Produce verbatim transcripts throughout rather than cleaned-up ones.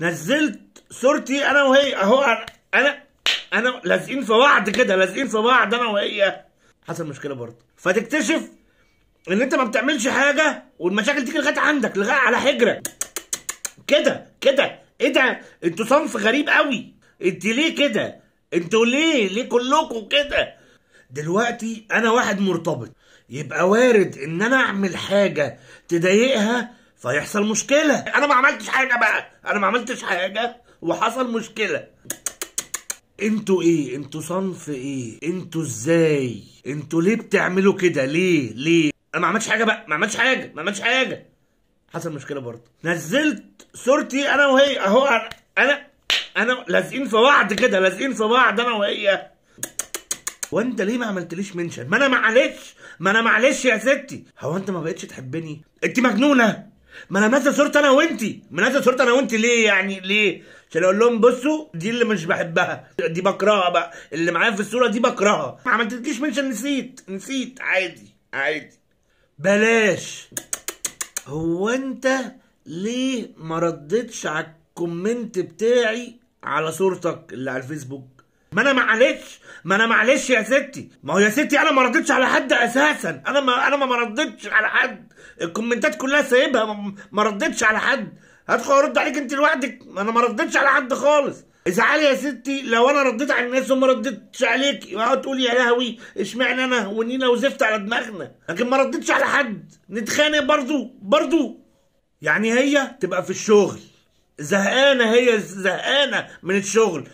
نزلت صورتي انا وهي اهو، انا انا لازقين في بعض كده، لازقين في بعض انا وهي. حصل مشكله برضه، فتكتشف ان انت ما بتعملش حاجه والمشاكل دي لغايه عندك، لغايه على حجرك كده كده. ايه ده؟ انتوا صنف غريب قوي. انت ليه كده؟ انتوا ليه ليه كلكم كده؟ دلوقتي انا واحد مرتبط، يبقى وارد ان انا اعمل حاجه تضايقها فيحصل مشكله. انا ما عملتش حاجه بقى، انا ما عملتش حاجه وحصل مشكله. انتوا ايه؟ انتوا صنف ايه؟ انتوا ازاي؟ انتوا ليه بتعملوا كده؟ ليه ليه؟ انا ما عملتش حاجه بقى، ما عملتش حاجه، ما عملتش حاجه. حصل مشكله برضه، نزلت صورتي انا وهي اهو، انا انا لازقين في بعض كده، لازقين في بعض انا وهي. وانت ليه ما عملتليش منشن؟ ما انا معلش، ما انا معلش يا ستي. هو انت ما بقتش تحبني؟ انت مجنونه. ما انا منزل صورتي انا وانتي، منزل صورتي انا وانتي ليه يعني؟ ليه؟ عشان اقول لهم بصوا دي اللي مش بحبها، دي بكرهها بقى، اللي معايا في الصوره دي بكرهها. ما عملتلكيش منشن، نسيت نسيت عادي عادي. بلاش. هو انت ليه ما ردتش على الكومنت بتاعي على صورتك اللي على الفيسبوك؟ ما انا معلش، ما انا معلش يا ستي. ما هو يا ستي انا ما ردتش على حد اساسا، انا ما انا ما ردتش على حد، الكومنتات كلها سايبها، ما ردتش على حد. هدخل ارد عليك انت لوحدك؟ انا ما ردتش على حد خالص. ازعلي يا ستي لو انا رديت على الناس وما ردتش عليك، يبقى تقولي يا لهوي اشمعنى انا ونينا وزفت على دماغنا، لكن ما ردتش على حد. نتخانق برضو برضو يعني. هي تبقى في الشغل زهقانه، هي زهقانه من الشغل.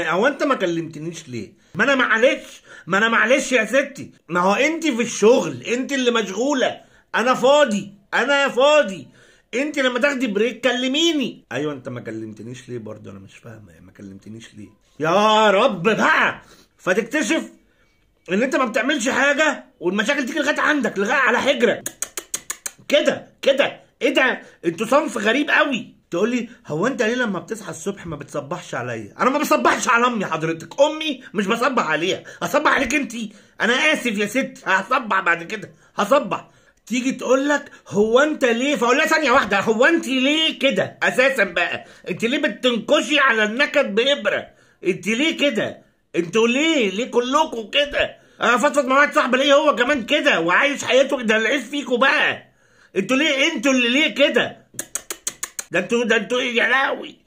هو انت ما كلمتنيش ليه؟ ما انا معلش، ما انا معلش يا ستي. ما هو انت في الشغل، انت اللي مشغوله، انا فاضي، انا فاضي. انت لما تاخدي بريك كلميني. ايوه انت ما كلمتنيش ليه برضه؟ انا مش فاهمه ما كلمتنيش ليه يا رب بقى. فتكتشف ان انت ما بتعملش حاجه والمشاكل تيجي لغايه عندك، لغايه على حجرك كده كده. ايه ده؟ انتوا صنف غريب قوي. تقول لي هو انت ليه لما بتصحى الصبح ما بتصبحش عليا؟ انا ما بصبحش على امي حضرتك، امي مش بصبح عليها، هصبح عليك انت. انا اسف يا ست، هصبح بعد كده هصبح. تيجي تقول لك هو انت ليه؟ فاقول لها ثانيه واحده، هو انت ليه كده اساسا بقى؟ انت ليه بتنكشي على النكد بابره؟ انت ليه كده؟ انتوا ليه ليه كلكم كده؟ انا فضفض مع واحد صاحبي ليه هو كمان كده وعايش حياته ده، العيب فيكم بقى. انتوا ليه، انتوا اللي ليه كده؟ ده انتوا ده انتوا ايه يا لهوي؟